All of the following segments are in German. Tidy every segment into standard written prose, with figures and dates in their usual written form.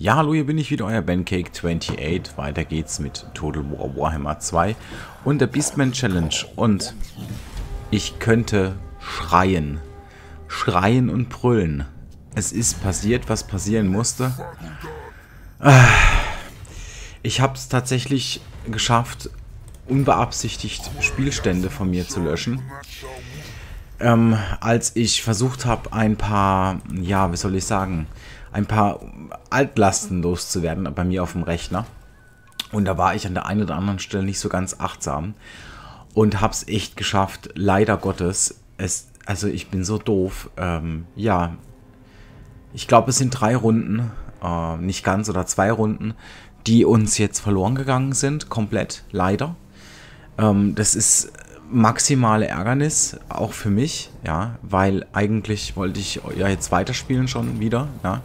Ja, hallo, hier bin ich wieder, euer BenCake28. Weiter geht's mit Total War Warhammer 2 und der Beastman Challenge. Und ich könnte schreien. Schreien und brüllen. Es ist passiert, was passieren musste. Ich habe es tatsächlich geschafft, unbeabsichtigt Spielstände von mir zu löschen. Als ich versucht habe, ein paar, ja, wie soll ich sagen, ein paar Altlasten loszuwerden bei mir auf dem Rechner. Und da war ich an der einen oder anderen Stelle nicht so ganz achtsam und habe es echt geschafft, leider Gottes. Also ich bin so doof. Ja, ich glaube, es sind 3 Runden, nicht ganz, oder 2 Runden, die uns jetzt verloren gegangen sind, komplett, leider. Das ist maximale Ärgernis, auch für mich, ja, weil eigentlich wollte ich ja jetzt weiterspielen schon wieder, ja,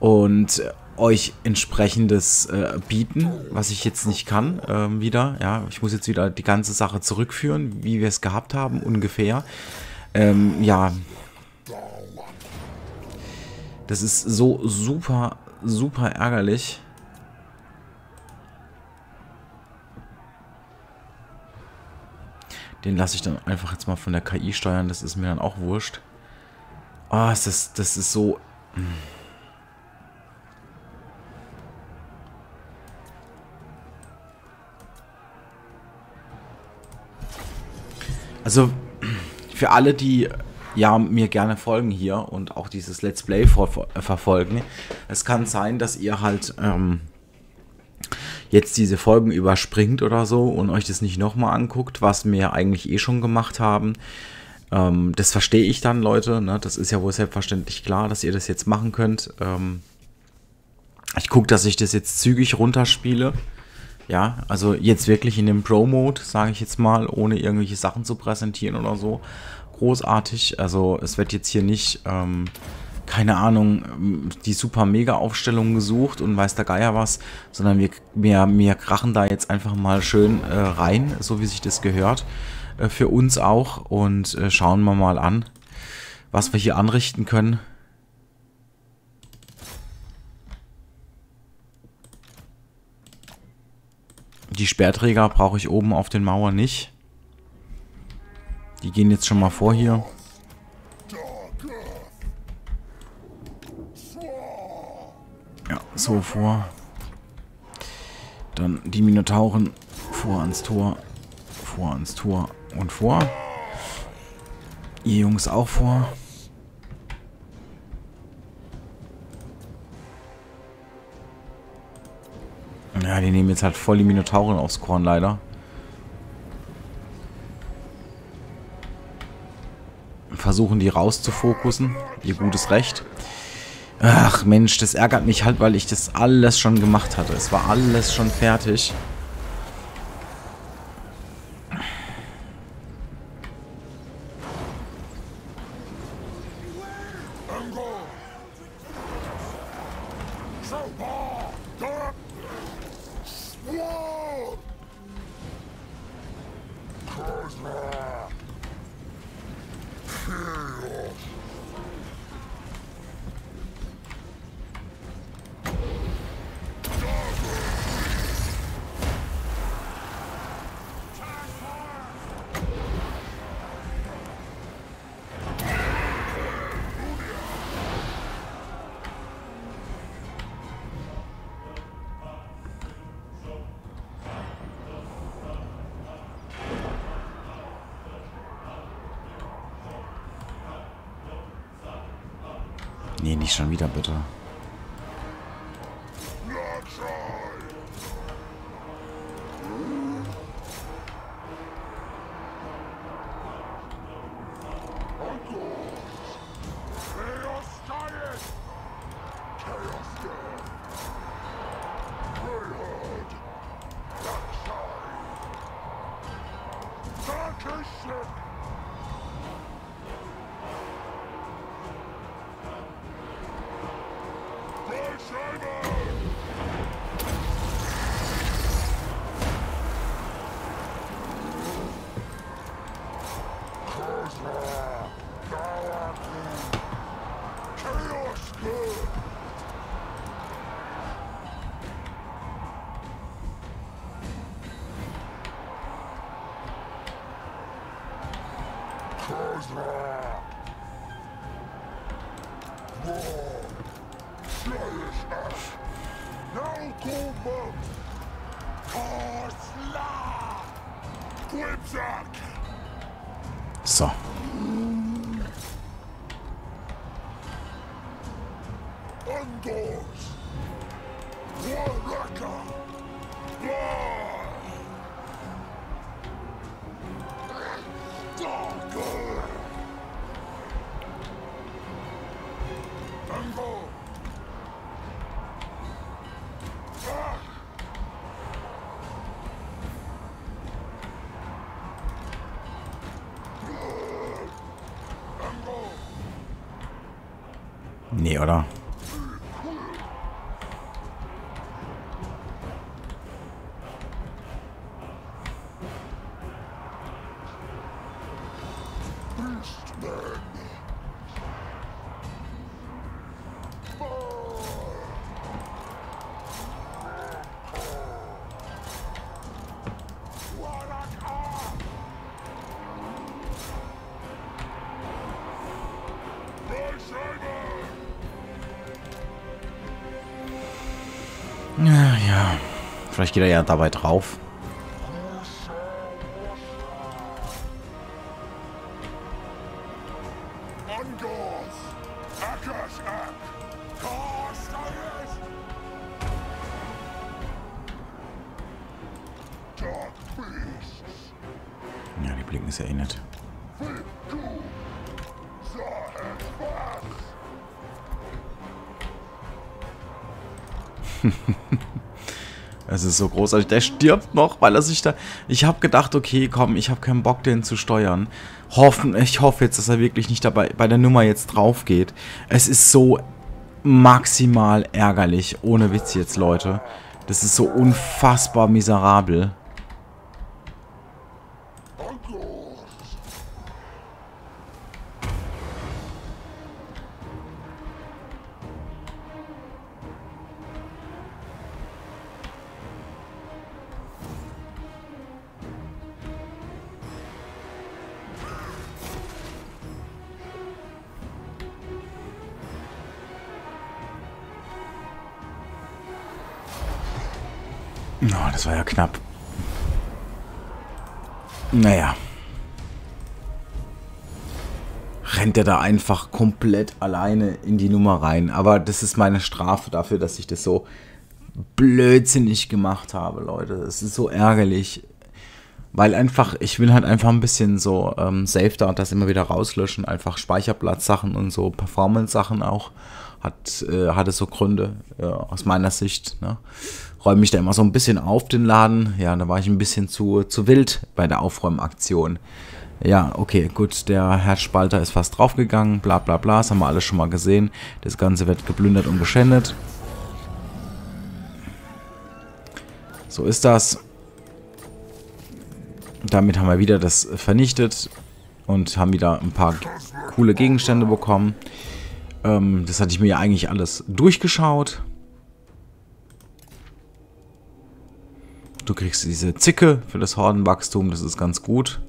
und euch entsprechendes bieten, was ich jetzt nicht kann, wieder, ja, ich muss jetzt wieder die ganze Sache zurückführen, wie wir es gehabt haben, ungefähr, ja, das ist so super, super ärgerlich. Den lasse ich dann einfach jetzt mal von der KI steuern. Das ist mir dann auch wurscht. Ah, das ist so... Also, für alle, die ja mir gerne folgen hier und auch dieses Let's Play verfolgen, es kann sein, dass ihr halt... jetzt diese Folgen überspringt oder so und euch das nicht nochmal anguckt, was wir eigentlich eh schon gemacht haben. Das verstehe ich dann, Leute. Ne? Das ist ja wohl selbstverständlich klar, dass ihr das jetzt machen könnt. Ich gucke, dass ich das jetzt zügig runterspiele. Ja, also jetzt wirklich in dem Pro-Mode, sage ich jetzt mal, ohne irgendwelche Sachen zu präsentieren oder so. Großartig. Also es wird jetzt hier nicht... keine Ahnung, die super mega Aufstellung gesucht und weiß der Geier was, sondern wir krachen da jetzt einfach mal schön rein, so wie sich das gehört, für uns auch, und schauen wir mal an, was wir hier anrichten können. Die Speerträger brauche ich oben auf den Mauern nicht. Die gehen jetzt schon mal vor hier. Ja, so vor. Dann die Minotauren vor ans Tor und vor. Ihr Jungs auch vor. Ja, die nehmen jetzt halt voll die Minotauren aufs Korn, leider. Versuchen die rauszufokussen. Ihr gutes Recht. Ach Mensch, das ärgert mich halt, weil ich das alles schon gemacht hatte. Es war alles schon fertig. Nee, nicht schon wieder, bitte. So. Nee, oder? Ja, vielleicht geht er ja dabei drauf. Ja, die blicken es ja eh nicht. Es ist so großartig. Der stirbt noch, weil er sich da... Ich habe gedacht, okay, komm, ich habe keinen Bock, den zu steuern. Ich hoffe jetzt, dass er wirklich nicht dabei bei der Nummer jetzt drauf geht. Es ist so maximal ärgerlich. Ohne Witz jetzt, Leute. Das ist so unfassbar miserabel. Oh, das war ja knapp. Naja. Rennt er da einfach komplett alleine in die Nummer rein. Aber das ist meine Strafe dafür, dass ich das so blödsinnig gemacht habe, Leute. Es ist so ärgerlich. Weil einfach, ich will halt einfach ein bisschen so Save da und das immer wieder rauslöschen. Einfach Speicherplatz-Sachen und so Performance-Sachen auch. Hatte so Gründe, aus meiner Sicht, ne? Räume mich da immer so ein bisschen auf den Laden. Ja, da war ich ein bisschen zu wild bei der Aufräumaktion. Ja, okay, gut, der Herzspalter ist fast draufgegangen, bla bla bla, das haben wir alles schon mal gesehen. Das Ganze wird geplündert und geschändet. So ist das. Damit haben wir wieder das vernichtet und haben wieder ein paar coole Gegenstände bekommen. Das hatte ich mir ja eigentlich alles durchgeschaut. Du kriegst diese Zicke für das Hordenwachstum, das ist ganz gut.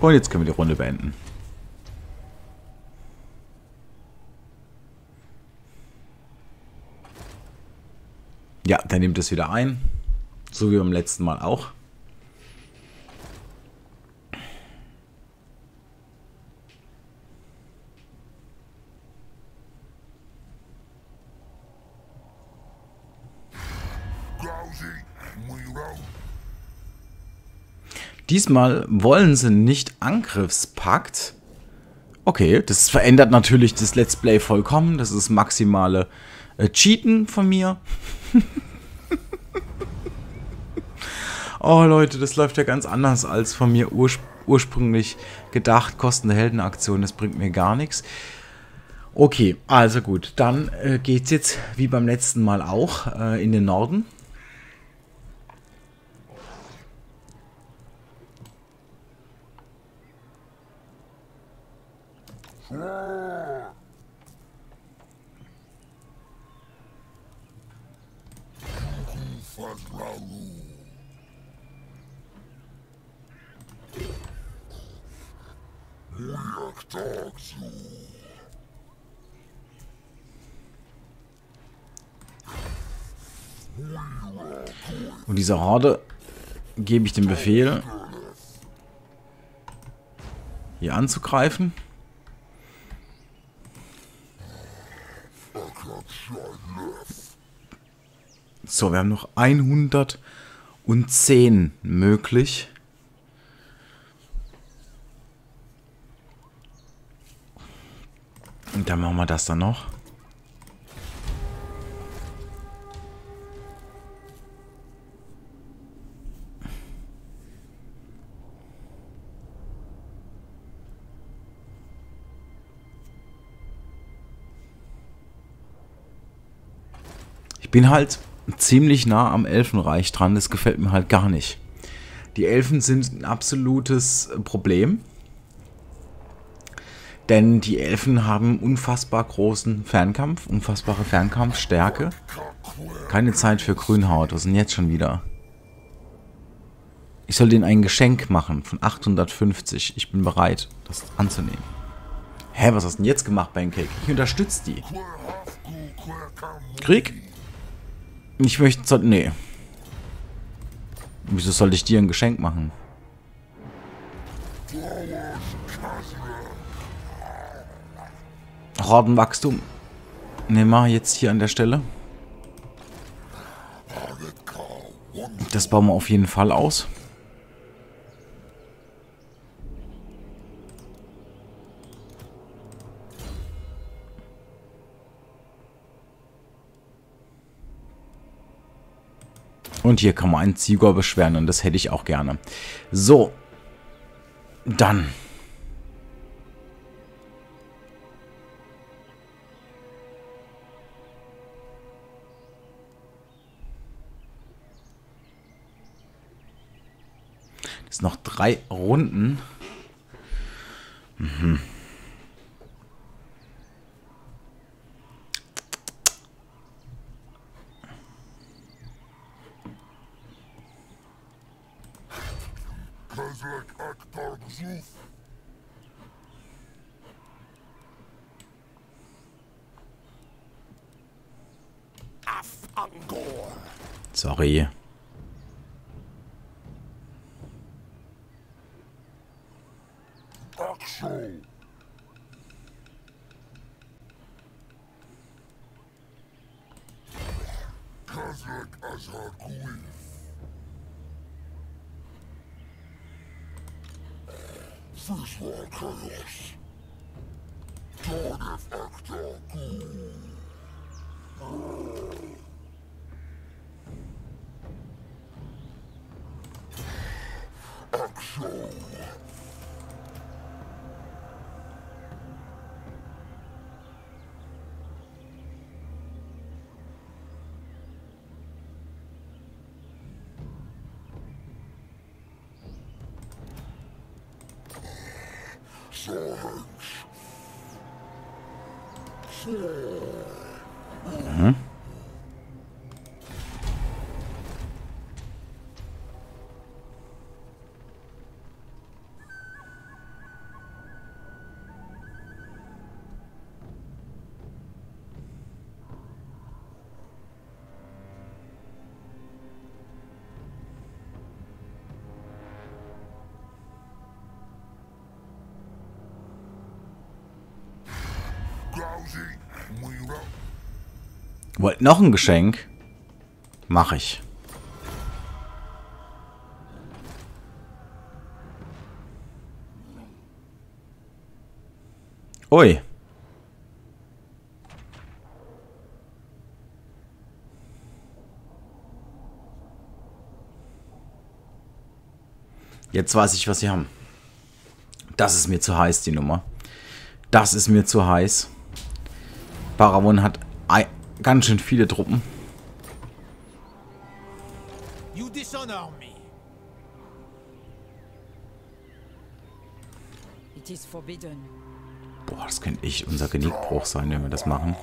Und jetzt können wir die Runde beenden. Ja, der nimmt es wieder ein. So wie beim letzten Mal auch. Diesmal wollen sie nicht Angriffspakt. Okay, das verändert natürlich das Let's Play vollkommen. Das ist maximale Cheaten von mir. Oh Leute, das läuft ja ganz anders als von mir ursprünglich gedacht. Kostende Heldenaktion, das bringt mir gar nichts. Okay, also gut. Dann geht's jetzt, wie beim letzten Mal auch, in den Norden. Und dieser Horde gebe ich den Befehl, hier anzugreifen. So, wir haben noch 110 möglich. Und dann machen wir das dann noch. Ich bin halt ziemlich nah am Elfenreich dran, das gefällt mir halt gar nicht. Die Elfen sind ein absolutes Problem. Denn die Elfen haben unfassbar großen Fernkampf, unfassbare Fernkampfstärke. Keine Zeit für Grünhaut, was denn jetzt schon wieder? Ich soll denen ein Geschenk machen von 850. Ich bin bereit, das anzunehmen. Hä, was hast du denn jetzt gemacht, BenCake? Ich unterstütze die. Krieg? Ich möchte... Nee. Wieso sollte ich dir ein Geschenk machen? Hordenwachstum. Nehmen wir jetzt hier an der Stelle. Das bauen wir auf jeden Fall aus. Und hier kann man einen Ziegor beschweren und das hätte ich auch gerne. So. Dann. Das sind noch 3 Runden. Mhm. Sorry. Mhm. Wollt noch ein Geschenk? Mach ich. Ui. Jetzt weiß ich, was sie haben. Das ist mir zu heiß, die Nummer. Das ist mir zu heiß. Paravon hat ganz schön viele Truppen. You dishonor me. It is forbidden. Boah, das könnte echt unser Genickbruch sein, wenn wir das machen.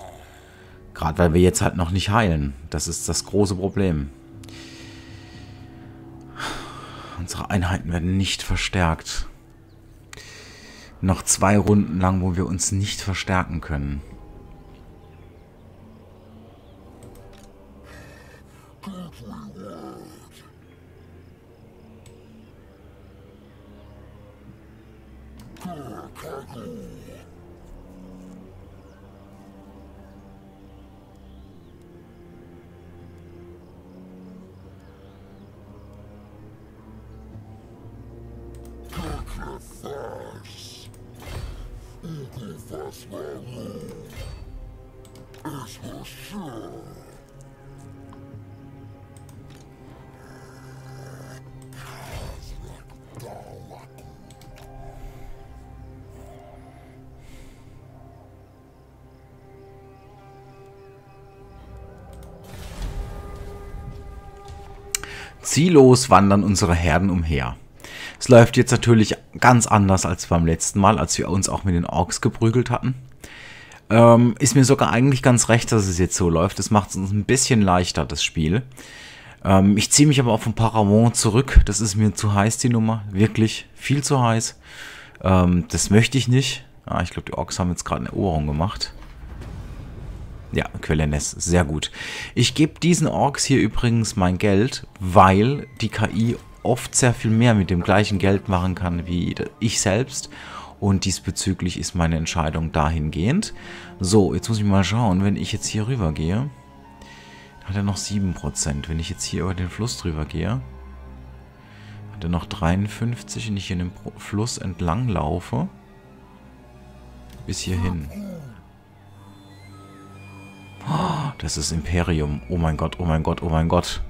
Gerade weil wir jetzt halt noch nicht heilen. Das ist das große Problem. Unsere Einheiten werden nicht verstärkt. Noch 2 Runden lang, wo wir uns nicht verstärken können. Ziellos wandern unsere Herden umher. Es läuft jetzt natürlich ganz anders als beim letzten Mal, als wir uns auch mit den Orks geprügelt hatten. Ist mir sogar eigentlich ganz recht, dass es jetzt so läuft. Das macht es uns ein bisschen leichter, das Spiel. Ich ziehe mich aber auch vom Paravon zurück. Das ist mir zu heiß, die Nummer. Wirklich viel zu heiß. Das möchte ich nicht. Ah, ich glaube, die Orks haben jetzt gerade eine Eroberung gemacht. Ja, Quenelles, sehr gut. Ich gebe diesen Orks hier übrigens mein Geld, weil die KI oft sehr viel mehr mit dem gleichen Geld machen kann wie ich selbst. Und diesbezüglich ist meine Entscheidung dahingehend. So, jetzt muss ich mal schauen, wenn ich jetzt hier rüber gehe, hat er noch 7%. Wenn ich jetzt hier über den Fluss drüber gehe, hat er noch 53. Wenn ich hier in dem Fluss entlang laufe, bis hierhin. Oh, das ist Imperium. Oh mein Gott, oh mein Gott, oh mein Gott.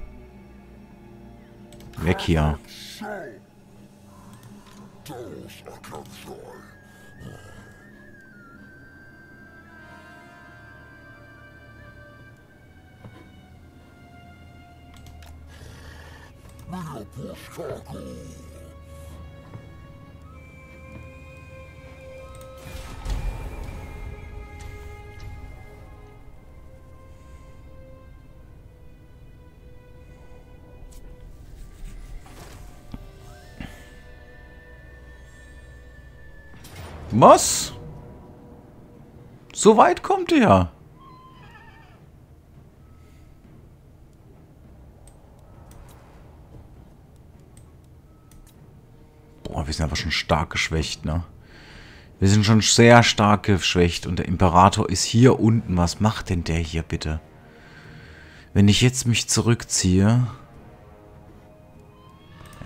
Weg hier. Was? So weit kommt er. Boah, wir sind aber schon stark geschwächt, ne? Wir sind schon sehr stark geschwächt und der Imperator ist hier unten. Was macht denn der hier bitte? Wenn ich jetzt mich zurückziehe...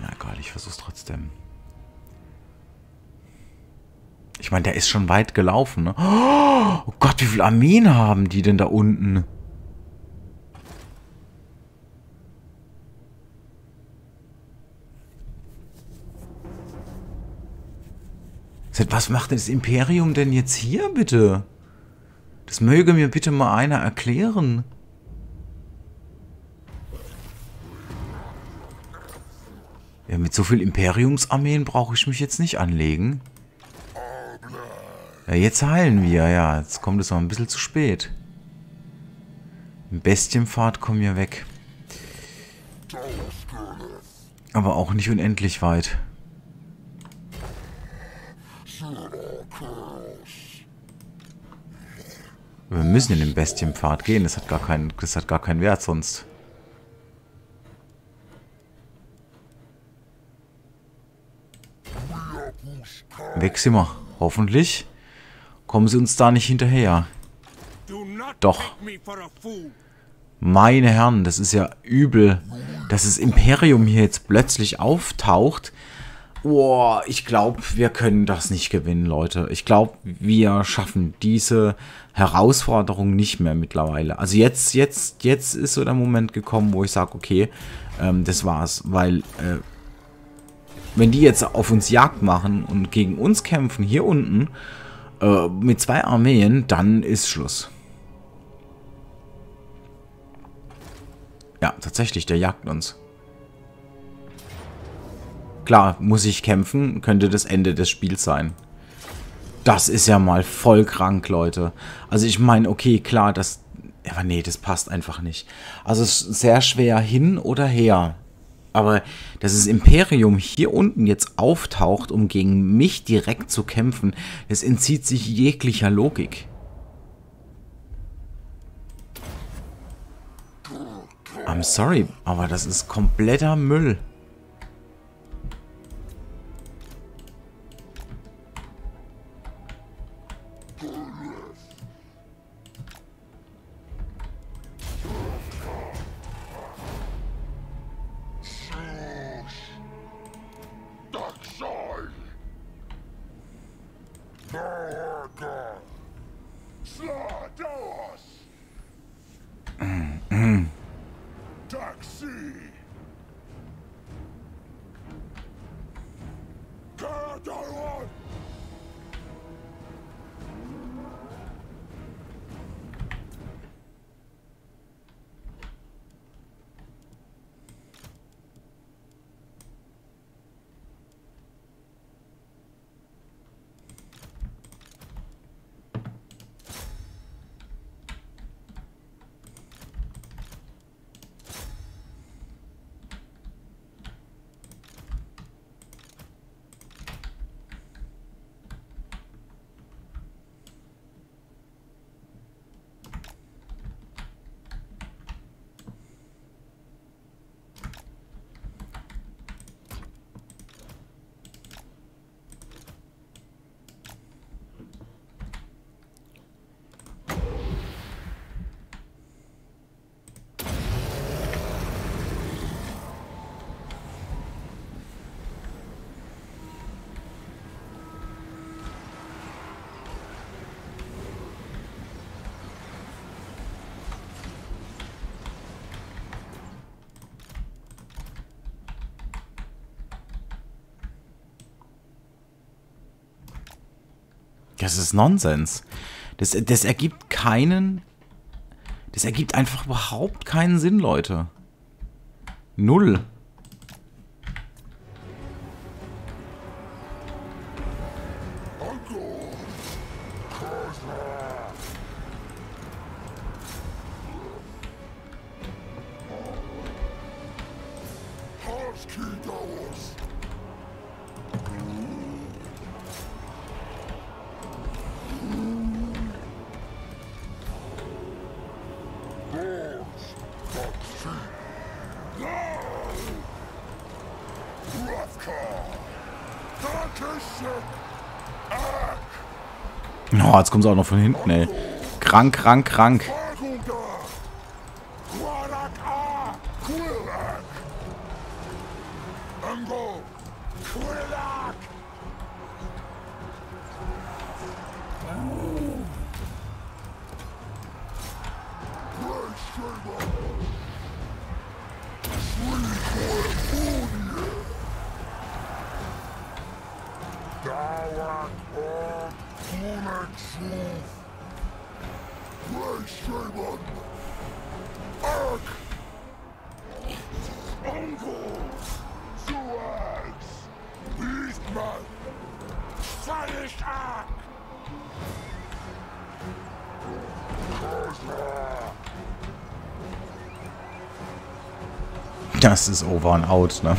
Ja, egal, ich versuch's trotzdem. Ich meine, der ist schon weit gelaufen, ne? Oh Gott, wie viele Armeen haben die denn da unten? Was macht das Imperium denn jetzt hier, bitte? Das möge mir bitte mal einer erklären. Ja, mit so viel Imperiumsarmeen brauche ich mich jetzt nicht anlegen. Ja, jetzt heilen wir, ja. Jetzt kommt es noch ein bisschen zu spät. Im Bestienpfad kommen wir weg. Aber auch nicht unendlich weit. Wir müssen in den Bestienpfad gehen. Das hat gar keinen Wert sonst. Weg sind wir. Hoffentlich. Kommen sie uns da nicht hinterher. Doch. Meine Herren, das ist ja übel, dass das Imperium hier jetzt plötzlich auftaucht. Boah, ich glaube, wir können das nicht gewinnen, Leute. Ich glaube, wir schaffen diese Herausforderung nicht mehr mittlerweile. Also jetzt ist so der Moment gekommen, wo ich sage, okay, das war's. Weil, wenn die jetzt auf uns Jagd machen und gegen uns kämpfen, hier unten, mit zwei Armeen, dann ist Schluss. Ja, tatsächlich, der jagt uns. Klar, muss ich kämpfen, könnte das Ende des Spiels sein. Das ist ja mal voll krank, Leute. Also ich meine, okay, klar, das... Aber nee, das passt einfach nicht. Also es ist sehr schwer hin oder her. Aber dass das Imperium hier unten jetzt auftaucht, um gegen mich direkt zu kämpfen, das entzieht sich jeglicher Logik. I'm sorry, aber das ist kompletter Müll. Das ist Nonsens. Das ergibt keinen... Das ergibt einfach überhaupt keinen Sinn, Leute. Null. Oh, jetzt kommt es auch noch von hinten, ey. Krank, krank, krank. Das ist over and out, ne?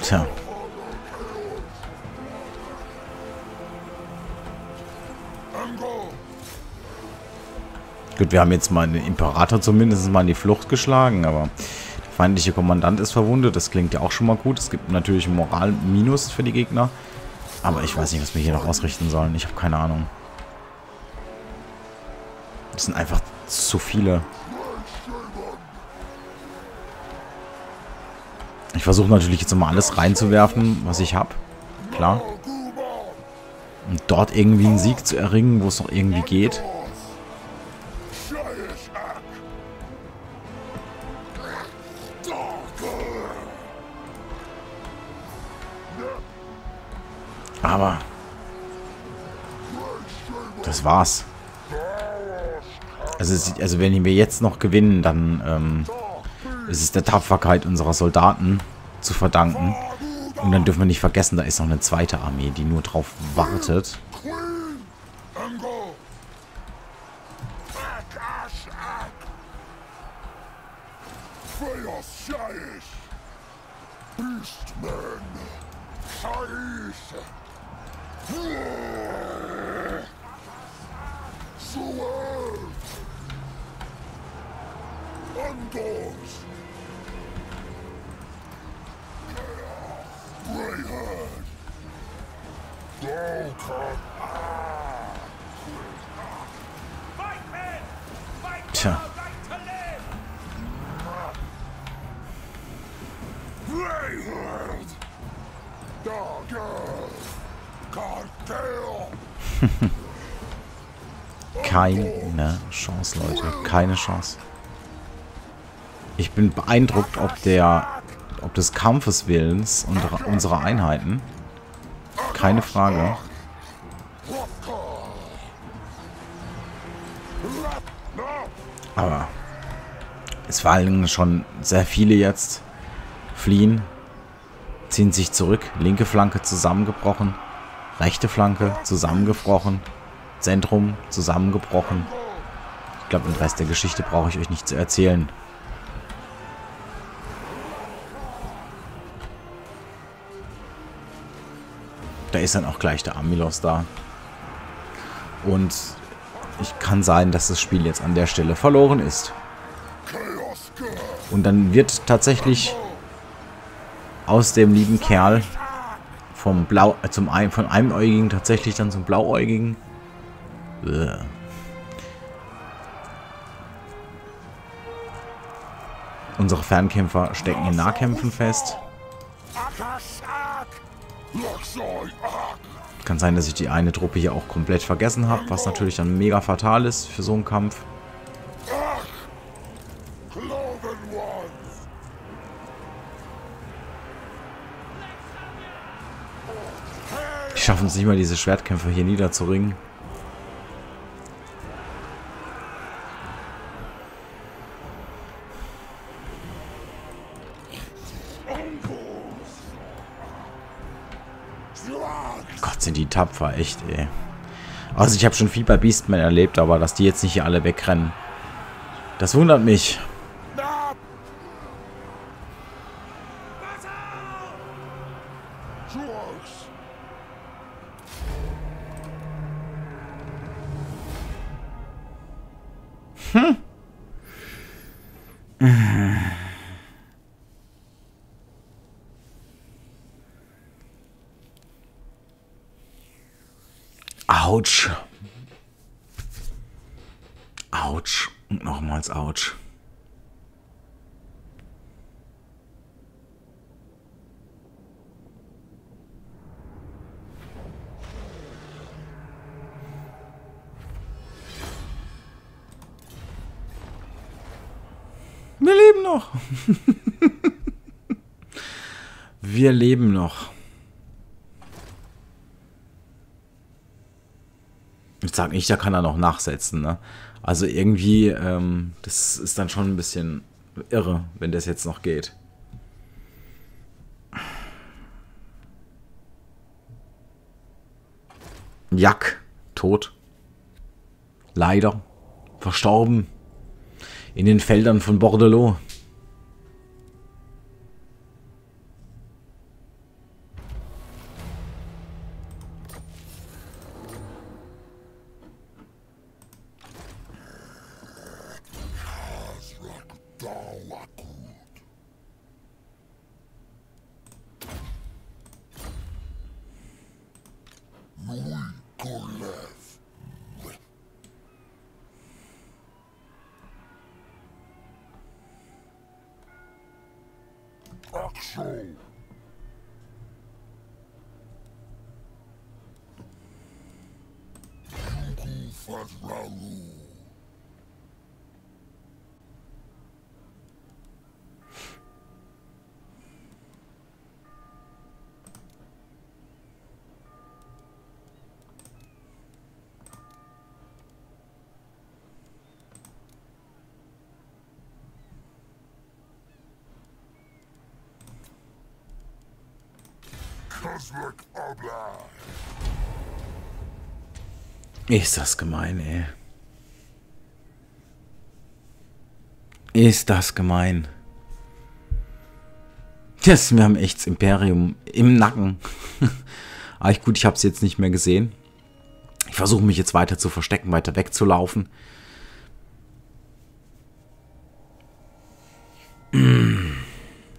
Tja. Gut, wir haben jetzt mal den Imperator zumindest mal in die Flucht geschlagen, aber der feindliche Kommandant ist verwundet. Das klingt ja auch schon mal gut. Es gibt natürlich einen Moral-Minus für die Gegner. Aber ich weiß nicht, was wir hier noch ausrichten sollen. Ich habe keine Ahnung. Das sind einfach zu viele. Ich versuche natürlich jetzt immer alles reinzuwerfen, was ich habe. Klar. Und dort irgendwie einen Sieg zu erringen, wo es noch irgendwie geht. Aber das war's. Also wenn wir jetzt noch gewinnen, dann ist es der Tapferkeit unserer Soldaten zu verdanken. Und dann dürfen wir nicht vergessen, da ist noch eine zweite Armee, die nur drauf wartet. Tja. Keine Chance, Leute. Keine Chance. Ich bin beeindruckt, ob des Kampfeswillens unserer Einheiten. Keine Frage. Aber es waren schon sehr viele jetzt. Fliehen. Ziehen sich zurück. Linke Flanke zusammengebrochen. Rechte Flanke zusammengebrochen. Zentrum zusammengebrochen. Ich glaube, den Rest der Geschichte brauche ich euch nicht zu erzählen. Da ist dann auch gleich der Amilos da. Und ich kann sein, dass das Spiel jetzt an der Stelle verloren ist. Und dann wird tatsächlich aus dem lieben Kerl von Einäugigen tatsächlich dann zum Blauäugigen. Unsere Fernkämpfer stecken in Nahkämpfen fest. Kann sein, dass ich die eine Truppe hier auch komplett vergessen habe, was natürlich dann mega fatal ist für so einen Kampf. Ich schaffe es nicht mal, diese Schwertkämpfer hier niederzuringen. Die tapfer, echt, ey. Also ich habe schon viel bei Beastmen erlebt, aber dass die jetzt nicht hier alle wegrennen, das wundert mich. Autsch. Autsch. Und nochmals Autsch. Wir leben noch. Wir leben noch. Ich sage nicht, da kann er noch nachsetzen, ne? Also irgendwie, das ist dann schon ein bisschen irre, wenn das jetzt noch geht. Jack, tot. Leider. Verstorben. in den Feldern von Bordelot. Ist das gemein, ey. Ist das gemein. Yes, wir haben echt das Imperium im Nacken. Aber gut, ich habe es jetzt nicht mehr gesehen. Ich versuche mich jetzt weiter zu verstecken, weiter wegzulaufen.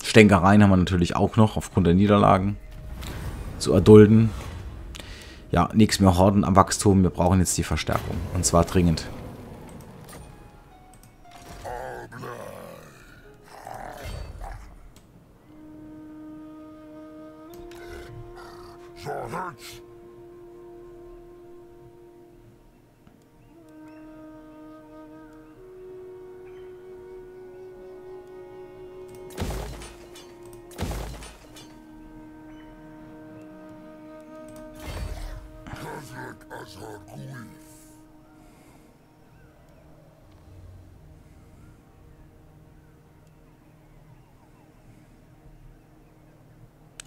Stänkereien haben wir natürlich auch noch, aufgrund der Niederlagen zu erdulden. Ja, nichts mehr Horden am Wachstum. Wir brauchen jetzt die Verstärkung. Und zwar dringend.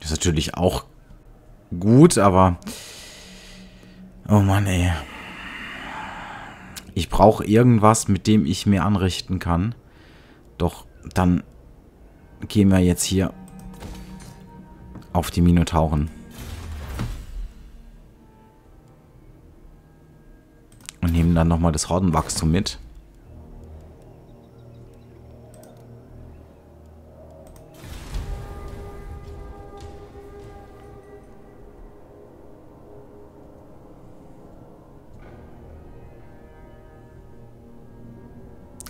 Ist natürlich auch gut, aber oh Mann, ey. Ich brauche irgendwas, mit dem ich mir anrichten kann. Doch dann gehen wir jetzt hier auf die Minotauren. Und nehmen dann nochmal das Hordenwachstum mit.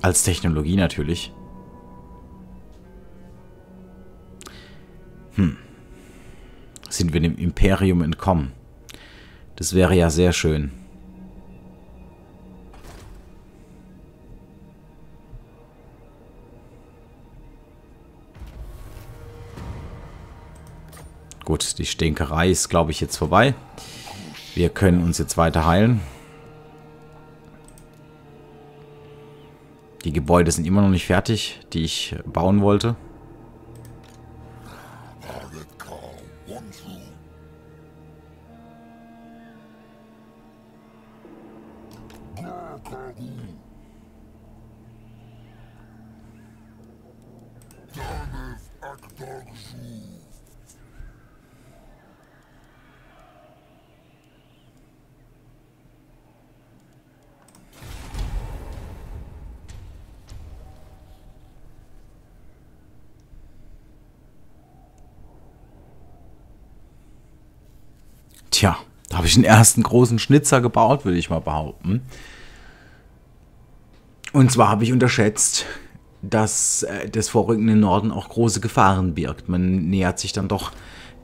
Als Technologie natürlich. Sind wir dem Imperium entkommen? Das wäre ja sehr schön. Gut, die Stinkerei ist, glaube ich, jetzt vorbei. Wir können uns jetzt weiter heilen. Die Gebäude sind immer noch nicht fertig, die ich bauen wollte. Tja, da habe ich den ersten großen Schnitzer gebaut, würde ich mal behaupten. Und zwar habe ich unterschätzt, dass das vorrückende Norden auch große Gefahren birgt. Man nähert sich dann doch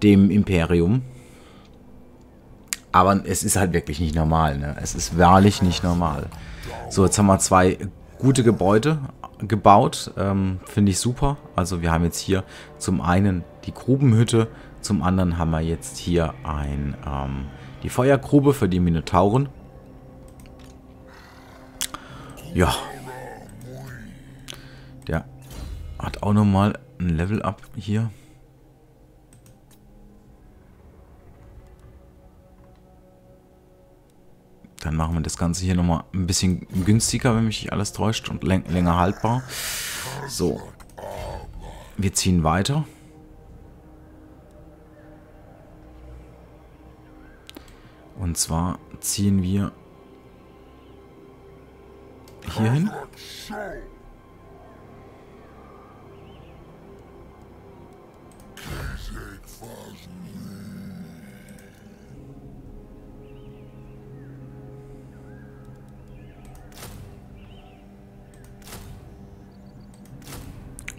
dem Imperium. Aber es ist halt wirklich nicht normal, ne? Es ist wahrlich nicht normal. So, jetzt haben wir zwei gute Gebäude gebaut. Finde ich super. Also wir haben jetzt hier zum einen die Grubenhütte. Zum anderen haben wir jetzt hier die Feuergrube für die Minotauren. Ja. Der hat auch nochmal ein Level-Up hier. Dann machen wir das Ganze hier nochmal ein bisschen günstiger, wenn mich nicht alles täuscht, und länger haltbar. So. Wir ziehen weiter. Und zwar ziehen wir hier hin.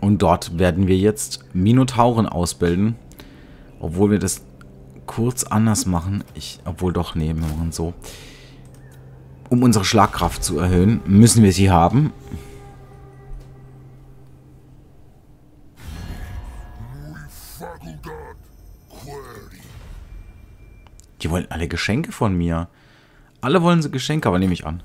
Und dort werden wir jetzt Minotauren ausbilden, obwohl wir das kurz anders machen. Wir machen so. Um unsere Schlagkraft zu erhöhen, müssen wir sie haben. Die wollen alle Geschenke von mir. Alle wollen sie Geschenke, aber nehme ich an.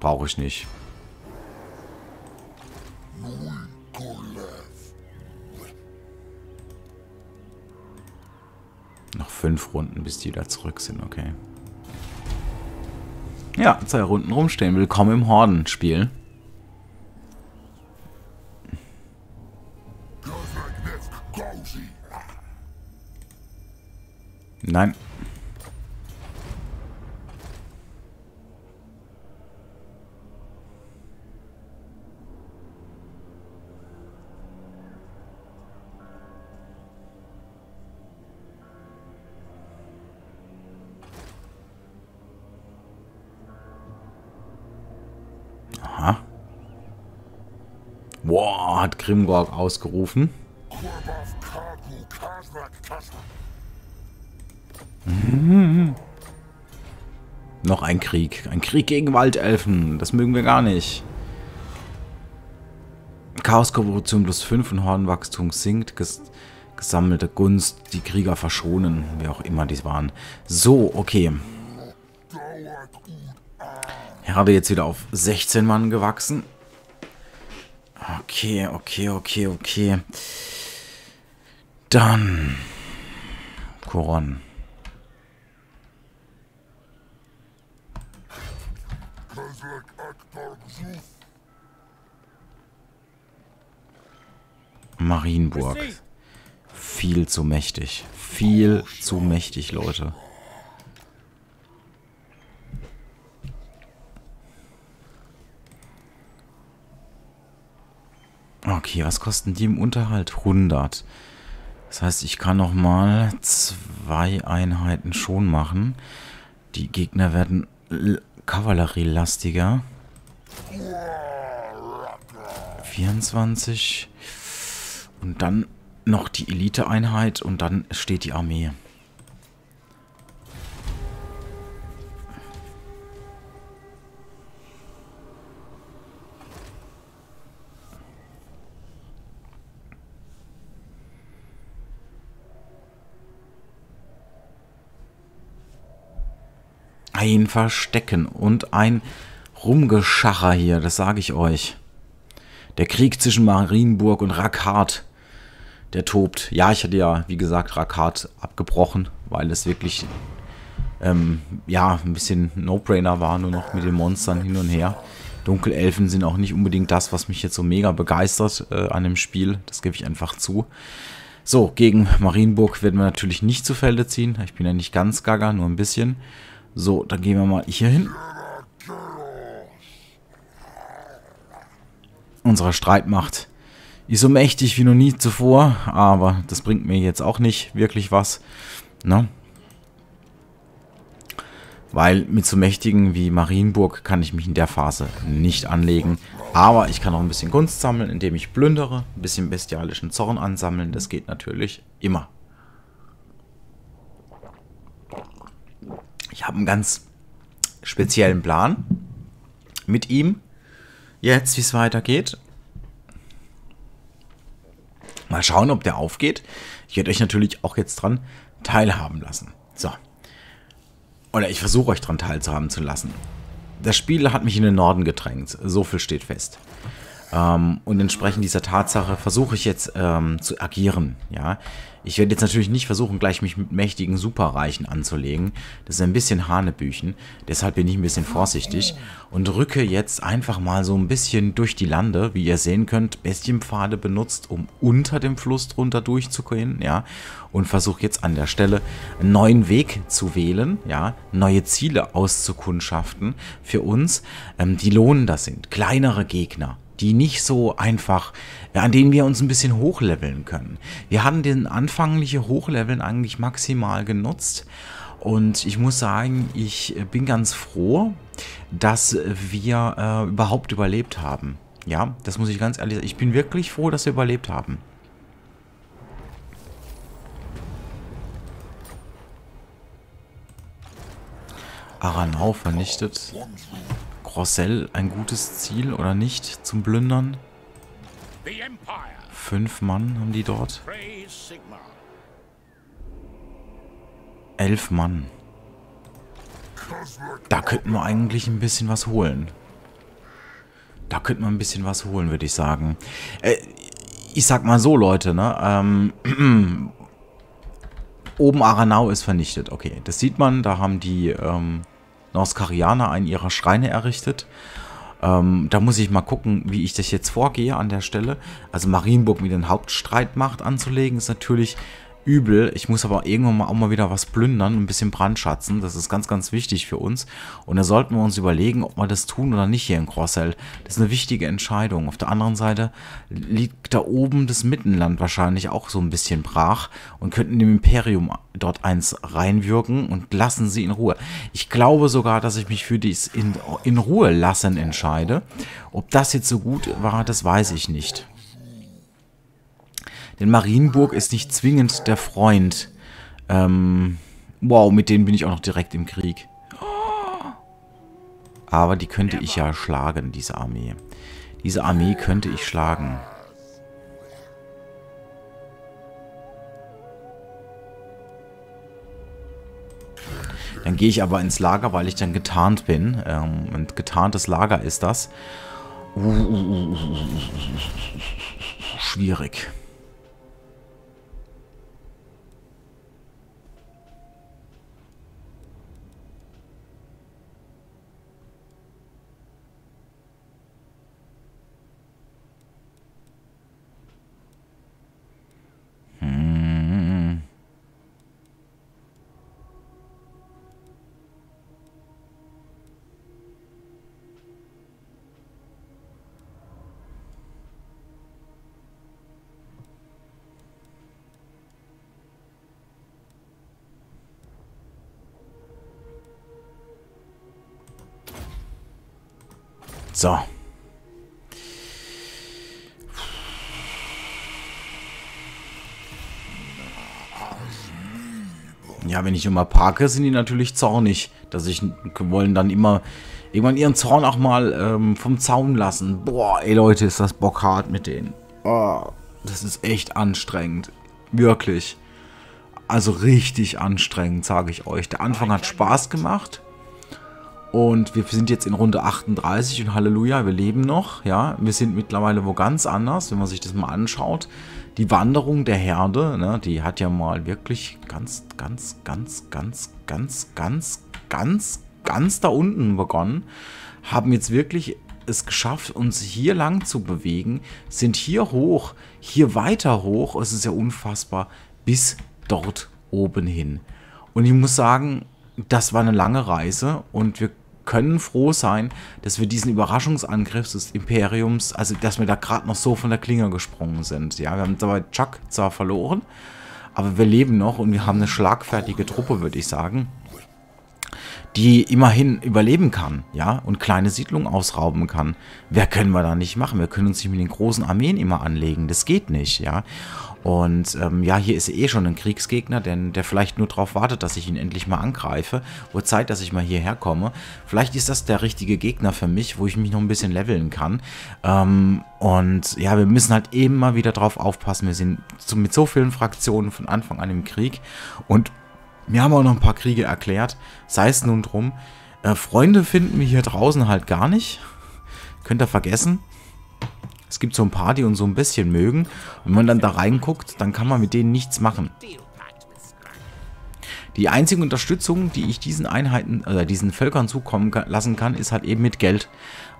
Brauche ich nicht. Noch 5 Runden, bis die da zurück sind, okay. Ja, 2 Runden rumstehen. Willkommen im Hordenspiel. Nein. Wow, hat Krimgor ausgerufen. Noch ein Krieg. Ein Krieg gegen Waldelfen. Das mögen wir gar nicht. Chaoskorruption +5 und Hornwachstum sinkt. Gesammelte Gunst. Die Krieger verschonen. Wer auch immer dies waren. So, okay. Herde jetzt wieder auf 16 Mann gewachsen. Okay, okay, okay, okay. Dann. Couronne. Marienburg. Viel zu mächtig. Viel zu mächtig, Leute. Okay, was kosten die im Unterhalt? 100. Das heißt, ich kann nochmal 2 Einheiten schon machen. Die Gegner werden kavallerielastiger. 24. Und dann noch die Elite-Einheit und dann steht die Armee. Ein Verstecken und ein Rumgeschacher hier, das sage ich euch. Der Krieg zwischen Marienburg und Rakat, der tobt. Ja, ich hatte ja, wie gesagt, Rakat abgebrochen, weil es wirklich ja, ein bisschen No-Brainer war, nur noch mit den Monstern hin und her. Dunkelelfen sind auch nicht unbedingt das, was mich jetzt so mega begeistert an dem Spiel, das gebe ich einfach zu. So, gegen Marienburg werden wir natürlich nicht zu Felde ziehen, ich bin ja nicht ganz gaga, nur ein bisschen. So, dann gehen wir mal hier hin. Unsere Streitmacht ist so mächtig wie noch nie zuvor, aber das bringt mir jetzt auch nicht wirklich was. Ne? Weil mit so mächtigen wie Marienburg kann ich mich in der Phase nicht anlegen. Aber ich kann auch ein bisschen Gunst sammeln, indem ich plündere, ein bisschen bestialischen Zorn ansammeln. Das geht natürlich immer. Ich habe einen ganz speziellen Plan mit ihm. jetzt, wie es weitergeht. Mal schauen, ob der aufgeht. Ich werde euch natürlich auch jetzt dran teilhaben lassen. So. Oder ich versuche euch dran teilhaben zu lassen. Das Spiel hat mich in den Norden gedrängt. So viel steht fest. Und entsprechend dieser Tatsache versuche ich jetzt zu agieren. Ja? Ich werde jetzt natürlich nicht versuchen, gleich mich mit mächtigen Superreichen anzulegen. Das ist ein bisschen Hanebüchen. Deshalb bin ich ein bisschen vorsichtig und rücke jetzt einfach mal so ein bisschen durch die Lande. Wie ihr sehen könnt, Bestienpfade benutzt, um unter dem Fluss drunter durchzugehen. Ja? Und versuche jetzt an der Stelle einen neuen Weg zu wählen. Ja? Neue Ziele auszukundschaften für uns, die lohnender sind. Kleinere Gegner, die nicht so einfach, ja, an denen wir uns ein bisschen hochleveln können. Wir hatten den anfänglichen Hochleveln eigentlich maximal genutzt und ich muss sagen, ich bin ganz froh, dass wir überhaupt überlebt haben. Ja, das muss ich ganz ehrlich sagen. Ich bin wirklich froh, dass wir überlebt haben. Aranau vernichtet. Crossell, ein gutes Ziel oder nicht zum Plündern? 5 Mann haben die dort. 11 Mann. Da könnten wir eigentlich ein bisschen was holen. Da könnten wir ein bisschen was holen, würde ich sagen. Ich sag mal so, Leute, ne? Oben Aranau ist vernichtet. Okay, das sieht man. Da haben die Norskarianer einen ihrer Schreine errichtet. Da muss ich mal gucken, wie ich das jetzt vorgehe an der Stelle. Also Marienburg mit den Hauptstreitmacht anzulegen, ist natürlich übel. Ich muss aber irgendwann mal auch mal wieder was plündern, ein bisschen brandschatzen. Das ist ganz, ganz wichtig für uns. Und da sollten wir uns überlegen, ob wir das tun oder nicht hier in Crossell. Das ist eine wichtige Entscheidung. Auf der anderen Seite liegt da oben das Mittenland wahrscheinlich auch so ein bisschen brach und könnten dem Imperium dort eins reinwirken und lassen sie in Ruhe. Ich glaube sogar, dass ich mich für dies in Ruhe lassen entscheide. Ob das jetzt so gut war, das weiß ich nicht. Denn Marienburg ist nicht zwingend der Freund. Wow, mit denen bin ich auch noch direkt im Krieg. Aber die könnte ich ja schlagen, diese Armee. Diese Armee könnte ich schlagen. Dann gehe ich aber ins Lager, weil ich dann getarnt bin. Und getarntes Lager ist das. Schwierig. So. Ja, wenn ich immer parke, sind die natürlich zornig. Dass ich wollen dann immer irgendwann ihren Zorn auch mal vom Zaun lassen. Boah, ey Leute, ist das bockhart mit denen. Oh, das ist echt anstrengend. Wirklich. Also richtig anstrengend, sage ich euch. Der Anfang hat Spaß gemacht. Und wir sind jetzt in Runde 38 und Halleluja, wir leben noch. Ja, wir sind mittlerweile wo ganz anders, wenn man sich das mal anschaut. Die Wanderung der Herde, ne, die hat ja mal wirklich ganz da unten begonnen. Haben jetzt wirklich es geschafft, uns hier lang zu bewegen. Sind hier hoch, hier weiter hoch. Es ist ja unfassbar, bis dort oben hin. Und ich muss sagen, das war eine lange Reise und wir können froh sein, dass wir diesen Überraschungsangriff des Imperiums, also dass wir da gerade noch so von der Klinge gesprungen sind. Ja, wir haben dabei Chuck zwar verloren, aber wir leben noch und wir haben eine schlagfertige Truppe, würde ich sagen, die immerhin überleben kann, ja, und kleine Siedlungen ausrauben kann. Wer können wir da nicht machen? Wir können uns nicht mit den großen Armeen immer anlegen, das geht nicht, ja. Und ja, hier ist eh schon ein Kriegsgegner, denn der vielleicht nur darauf wartet, dass ich ihn endlich mal angreife. Wird Zeit, dass ich mal hierher komme. Vielleicht ist das der richtige Gegner für mich, wo ich mich noch ein bisschen leveln kann. Und ja, wir müssen halt immer wieder drauf aufpassen. Wir sind mit so vielen Fraktionen von Anfang an im Krieg. Und wir haben auch noch ein paar Kriege erklärt. Sei es nun drum. Freunde finden wir hier draußen halt gar nicht. Könnt ihr vergessen. Es gibt so ein paar, die uns so ein bisschen mögen. Und wenn man dann da reinguckt, dann kann man mit denen nichts machen. Die einzige Unterstützung, die ich diesen Einheiten oder diesen Völkern zukommen lassen kann, ist halt eben mit Geld.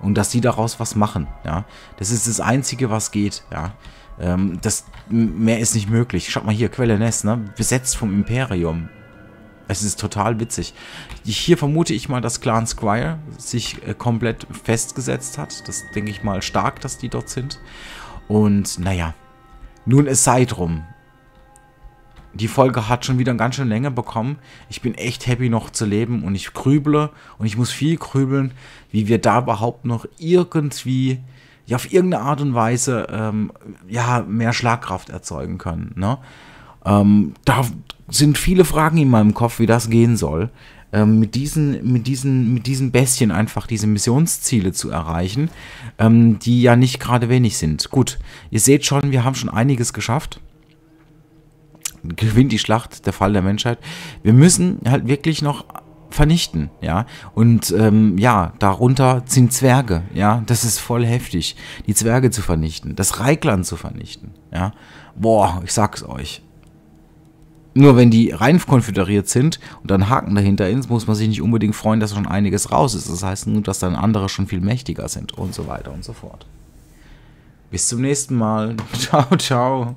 Und dass die daraus was machen. Ja? Das ist das Einzige, was geht. Ja? Mehr ist nicht möglich. Schaut mal hier, Quenelles, ne? Besetzt vom Imperium. Es ist total witzig. Hier vermute ich mal, dass Clan Squire sich komplett festgesetzt hat. Das denke ich mal stark, dass die dort sind. Und naja, nun es sei drum. Die Folge hat schon wieder eine ganz schön Länge bekommen. Ich bin echt happy noch zu leben und ich grüble und ich muss viel grübeln, wie wir da überhaupt noch irgendwie, ja auf irgendeine Art und Weise, ja mehr Schlagkraft erzeugen können, ne? Da sind viele Fragen in meinem Kopf, wie das gehen soll, mit diesen Bestien einfach diese Missionsziele zu erreichen, die ja nicht gerade wenig sind. Gut, ihr seht schon, wir haben schon einiges geschafft. Gewinnt die Schlacht, der Fall der Menschheit. Wir müssen halt wirklich noch vernichten, ja, und ja, darunter sind Zwerge, ja, das ist voll heftig, die Zwerge zu vernichten, das Reikland zu vernichten, ja, boah, ich sag's euch. Nur wenn die rein konföderiert sind und dann Haken dahinter ist, muss man sich nicht unbedingt freuen, dass schon einiges raus ist. Das heißt nur, dass dann andere schon viel mächtiger sind und so weiter und so fort. Bis zum nächsten Mal. Ciao, ciao.